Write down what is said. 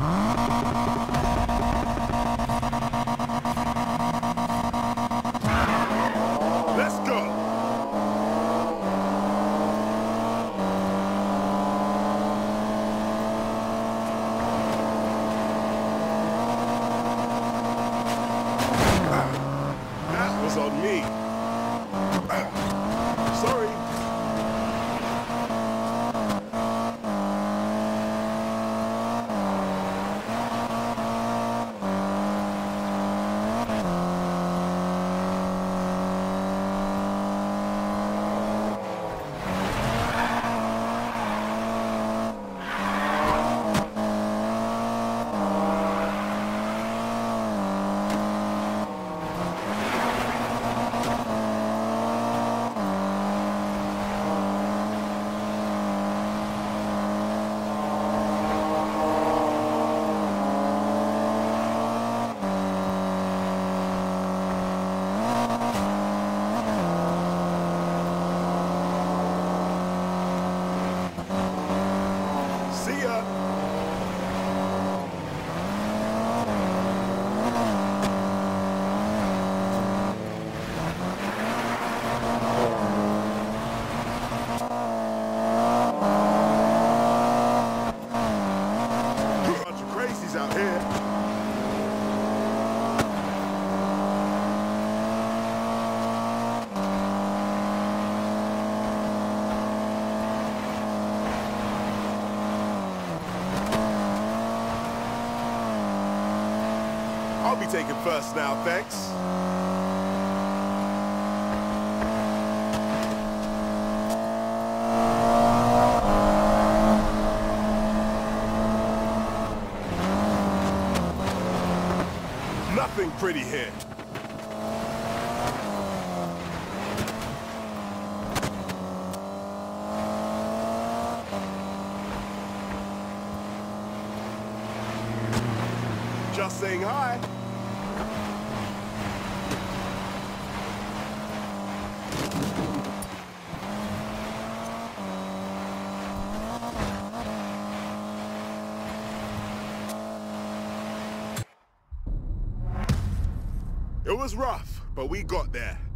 I'll be taking first now, thanks. Nothing pretty here. Just saying hi. It was rough, but we got there.